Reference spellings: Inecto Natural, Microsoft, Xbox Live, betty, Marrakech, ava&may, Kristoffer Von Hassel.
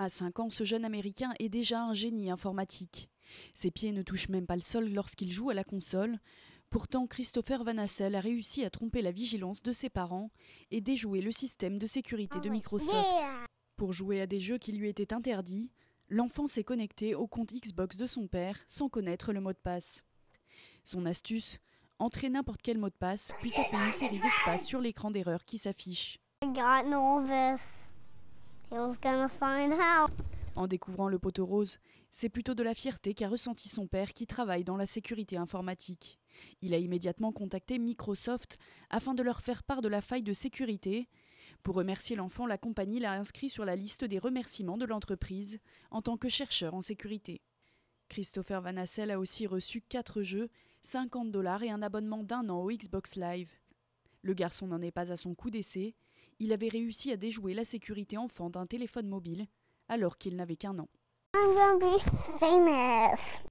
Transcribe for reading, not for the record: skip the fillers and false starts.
À 5 ans, ce jeune Américain est déjà un génie informatique. Ses pieds ne touchent même pas le sol lorsqu'il joue à la console. Pourtant, Kristoffer Von Hassel a réussi à tromper la vigilance de ses parents et déjouer le système de sécurité de Microsoft. Pour jouer à des jeux qui lui étaient interdits, l'enfant s'est connecté au compte Xbox de son père sans connaître le mot de passe. Son astuce, entrer n'importe quel mot de passe, puis taper une série d'espaces sur l'écran d'erreur qui s'affiche. En découvrant le poteau rose, c'est plutôt de la fierté qu'a ressenti son père qui travaille dans la sécurité informatique. Il a immédiatement contacté Microsoft afin de leur faire part de la faille de sécurité. Pour remercier l'enfant, la compagnie l'a inscrit sur la liste des remerciements de l'entreprise en tant que chercheur en sécurité. Kristoffer Von Hassel a aussi reçu 4 jeux, 50 $ et un abonnement d'1 an au Xbox Live. Le garçon n'en est pas à son coup d'essai. Il avait réussi à déjouer la sécurité enfant d'un téléphone mobile alors qu'il n'avait qu'1 an. I'm gonna be famous.